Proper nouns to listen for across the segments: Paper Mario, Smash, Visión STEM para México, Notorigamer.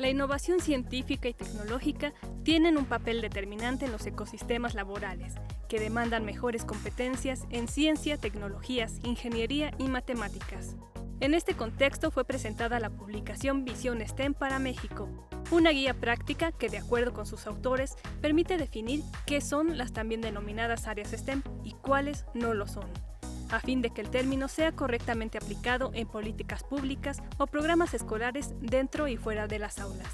La innovación científica y tecnológica tienen un papel determinante en los ecosistemas laborales, que demandan mejores competencias en ciencia, tecnologías, ingeniería y matemáticas. En este contexto fue presentada la publicación Visión STEM para México, una guía práctica que, de acuerdo con sus autores, permite definir qué son las también denominadas áreas STEM y cuáles no lo son, a fin de que el término sea correctamente aplicado en políticas públicas o programas escolares dentro y fuera de las aulas.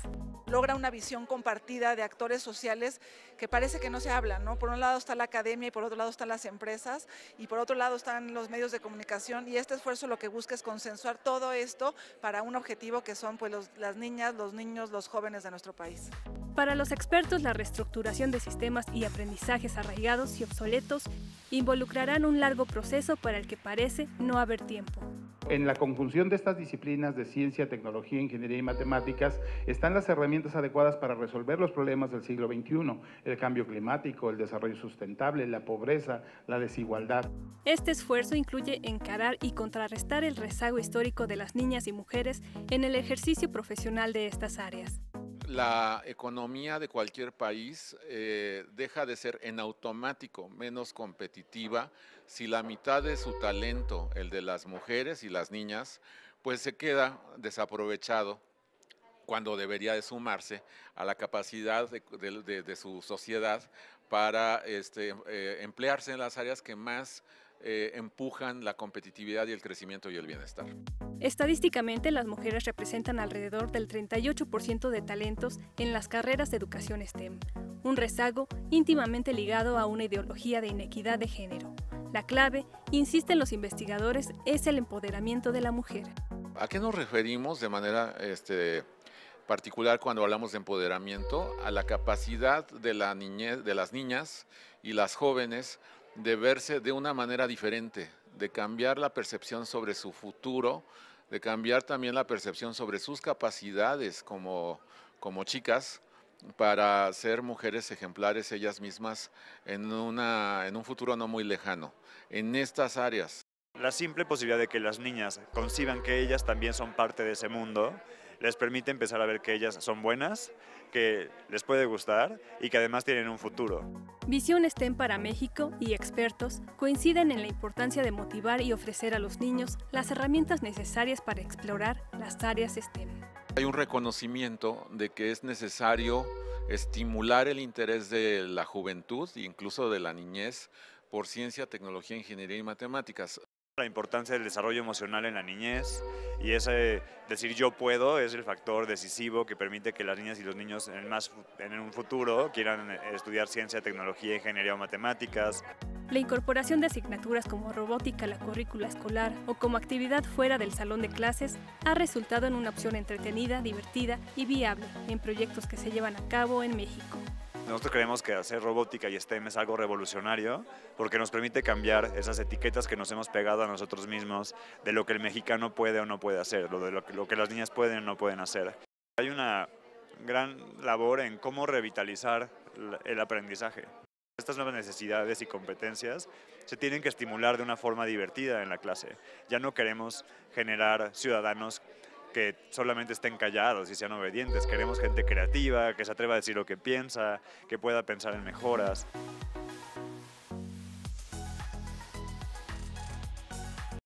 Logra una visión compartida de actores sociales que parece que no se hablan, ¿no? Por un lado está la academia y por otro lado están las empresas y por otro lado están los medios de comunicación, y este esfuerzo lo que busca es consensuar todo esto para un objetivo que son pues, las niñas, los niños, los jóvenes de nuestro país. Para los expertos, la reestructuración de sistemas y aprendizajes arraigados y obsoletos involucrarán un largo proceso para el que parece no haber tiempo. En la conjunción de estas disciplinas de ciencia, tecnología, ingeniería y matemáticas están las herramientas adecuadas para resolver los problemas del siglo XXI, el cambio climático, el desarrollo sustentable, la pobreza, la desigualdad. Este esfuerzo incluye encarar y contrarrestar el rezago histórico de las niñas y mujeres en el ejercicio profesional de estas áreas. La economía de cualquier país deja de ser en automático menos competitiva si la mitad de su talento, el de las mujeres y las niñas, pues se queda desaprovechado cuando debería de sumarse a la capacidad de su sociedad para emplearse en las áreas que más empujan la competitividad y el crecimiento y el bienestar. Estadísticamente, las mujeres representan alrededor del 38% de talentos en las carreras de educación STEM, un rezago íntimamente ligado a una ideología de inequidad de género. La clave, insisten los investigadores, es el empoderamiento de la mujer. ¿A qué nos referimos de manera particular cuando hablamos de empoderamiento? A la capacidad de la niñez, de las niñas y las jóvenes de verse de una manera diferente, de cambiar la percepción sobre su futuro, de cambiar también la percepción sobre sus capacidades como chicas para ser mujeres ejemplares ellas mismas en un futuro no muy lejano, en estas áreas. La simple posibilidad de que las niñas conciban que ellas también son parte de ese mundo les permite empezar a ver que ellas son buenas, que les puede gustar y que además tienen un futuro. Visión STEM para México y expertos coinciden en la importancia de motivar y ofrecer a los niños las herramientas necesarias para explorar las áreas STEM. Hay un reconocimiento de que es necesario estimular el interés de la juventud e incluso de la niñez por ciencia, tecnología, ingeniería y matemáticas. La importancia del desarrollo emocional en la niñez y ese decir yo puedo es el factor decisivo que permite que las niñas y los niños en un futuro quieran estudiar ciencia, tecnología, ingeniería o matemáticas. La incorporación de asignaturas como robótica a la currícula escolar o como actividad fuera del salón de clases ha resultado en una opción entretenida, divertida y viable en proyectos que se llevan a cabo en México. Nosotros creemos que hacer robótica y STEM es algo revolucionario porque nos permite cambiar esas etiquetas que nos hemos pegado a nosotros mismos de lo que el mexicano puede o no puede hacer, lo que las niñas pueden o no pueden hacer. Hay una gran labor en cómo revitalizar el aprendizaje. Estas nuevas necesidades y competencias se tienen que estimular de una forma divertida en la clase. Ya no queremos generar ciudadanos que solamente estén callados y sean obedientes. Queremos gente creativa, que se atreva a decir lo que piensa, que pueda pensar en mejoras.